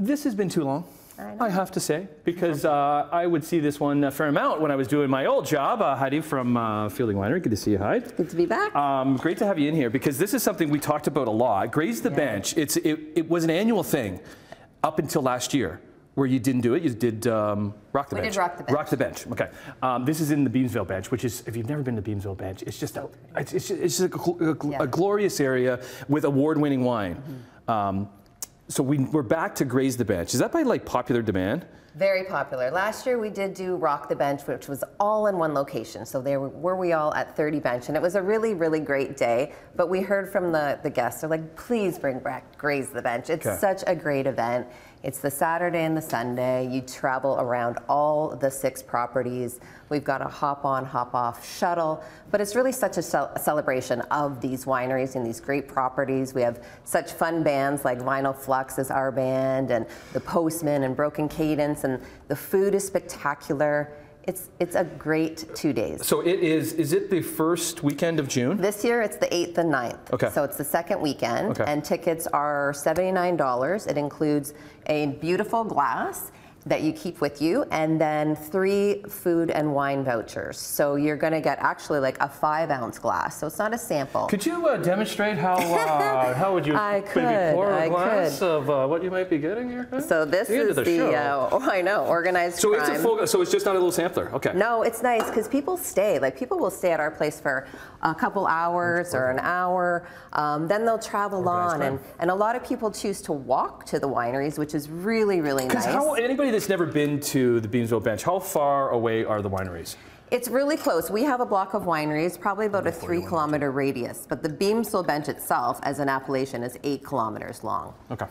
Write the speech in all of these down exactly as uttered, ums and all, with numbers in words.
This has been too long, I, I have to say, because uh, I would see this one a fair amount when I was doing my old job. Uh, Heidi from uh, Fielding Winery, good to see you, Heidi. Good to be back. Um, great to have you in here, because this is something we talked about a lot. Graze the yeah. Bench, it's, it, it was an annual thing up until last year, where you didn't do it, you did um, Rock the Bench. We did Rock the Bench. Rock the Bench, okay. Um, this is in the Beamsville Bench, which is, if you've never been to Beamsville Bench, it's just a, it's, it's just, it's just a, a, yeah. a glorious area with award-winning wine. Mm-hmm. um, so we, we're back to Graze the Bench. Is that by like popular demand? Very popular. Last year we did do Rock the Bench, which was all in one location. So there were we all at thirty bench, and it was a really, really great day. But we heard from the, the guests, they're like, please bring back Graze the Bench. It's okay. Such a great event. It's the Saturday and the Sunday. You travel around all the six properties. We've got a hop-on, hop-off shuttle, but it's really such a celebration of these wineries and these great properties. We have such fun bands like Vinyl Flux is our band, and The Postman and Broken Cadence, and the food is spectacular. It's, it's a great two days. So it is, is it the first weekend of June? This year it's the eighth and ninth. Okay. So it's the second weekend, okay. And tickets are seventy-nine dollars. It includes a beautiful glass that you keep with you, and then three food and wine vouchers. So you're gonna get actually like a five ounce glass. So it's not a sample. Could you uh, demonstrate how uh, how would you I could, maybe pour I a glass could. of uh, what you might be getting here? Huh? So this the is the, the uh, oh, I know organized. So crime. it's a full. So it's just not a little sampler. Okay. No, it's nice because people stay. Like people will stay at our place for a couple hours or an hour. Um, then they'll travel organized on, crime. and and a lot of people choose to walk to the wineries, which is really really nice. How, anybody that's never been to the Beamsville Bench, how far away are the wineries? It's really close. We have a block of wineries, probably about a three kilometer radius, but the Beamsville Bench itself as an appellation is eight kilometers long. Okay.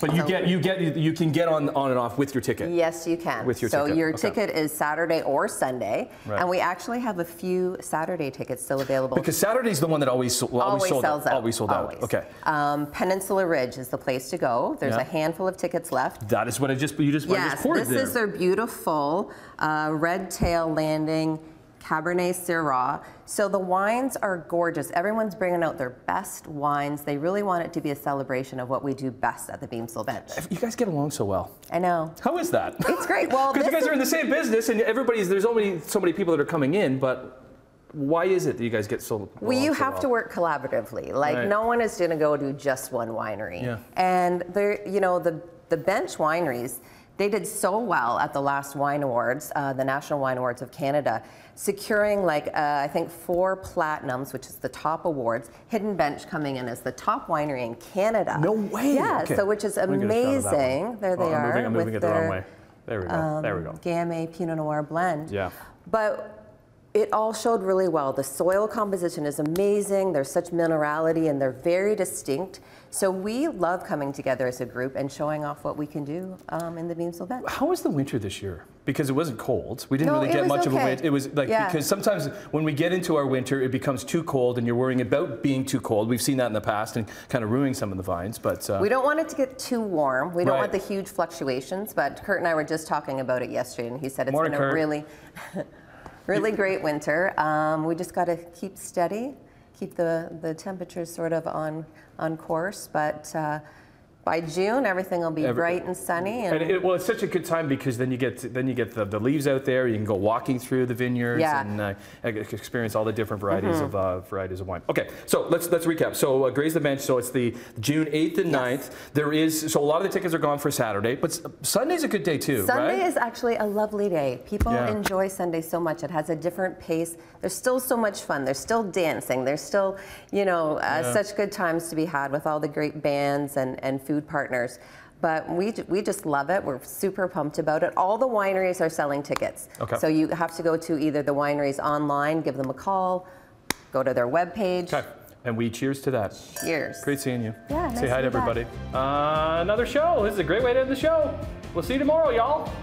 But you get, you get, you can get on, on and off with your ticket. Yes, you can. With your so ticket. So your okay. ticket is Saturday or Sunday, right. And we actually have a few Saturday tickets still available. Because Saturday's the one that always, well, always, always sold sells out. out. Always sold always. out. Okay. Um, Peninsula Ridge is the place to go. There's yeah. a handful of tickets left. That is what I just you just, yes, I just poured this there. This is their beautiful uh, Red Tail Landing Cabernet Syrah. So the wines are gorgeous. Everyone's bringing out their best wines. They really want it to be a celebration of what we do best at the Beamsville Bench. You guys get along so well. I know. How is that? It's great. Well, because you guys are in the same business, and everybody's there's only so many people that are coming in, but. Why is it that you guys get so well, you so have well? to work collaboratively. Like right. no one is going to go to just one winery. Yeah. And there, you know, the the bench wineries, they did so well at the last wine awards, uh, the National Wine Awards of Canada, securing like, uh, I think four platinums, which is the top awards. Hidden Bench coming in as the top winery in Canada. No way. Yeah, okay. So which is amazing. There they oh, I'm are. Moving, I'm moving it their, the wrong way. There we go, um, there we go. Gamay Pinot Noir blend. Yeah. But it all showed really well. The soil composition is amazing. There's such minerality and they're very distinct. So we love coming together as a group and showing off what we can do um, in the Beamsville Bench. How was the winter this year? Because it wasn't cold. We didn't no, really get much okay. of a winter. It was like, yeah. because sometimes when we get into our winter, it becomes too cold and you're worrying about being too cold. We've seen that in the past and kind of ruining some of the vines, but. Uh, we don't want it to get too warm. We don't right. want the huge fluctuations, but Kurt and I were just talking about it yesterday and he said it's Morning, been a Kurt. really, Really great winter. Um, we just got to keep steady, keep the, the temperatures sort of on, on course. But uh, by June, everything will be Every, bright and sunny. And, and it, well, it's such a good time because then you get to, then you get the, the leaves out there. You can go walking through the vineyards yeah. and uh, experience all the different varieties mm-hmm. of uh, varieties of wine. Okay, so let's let's recap. So uh, Graze the Bench. So it's the June eighth and ninth. There is so a lot of the tickets are gone for Saturday, but Sunday's a good day too. Sunday right? is actually a lovely day. People yeah. enjoy Sunday so much. It has a different pace. There's still so much fun. There's still dancing. There's still you know uh, yeah. such good times to be had with all the great bands and and food partners, but we we just love it. We're super pumped about it. All the wineries are selling tickets, okay. so you have to go to either the wineries online, give them a call, go to their webpage. Okay, and we cheers to that. Cheers. Great seeing you. Yeah, say nice hi to everybody. Uh, another show. This is a great way to end the show. We'll see you tomorrow, y'all.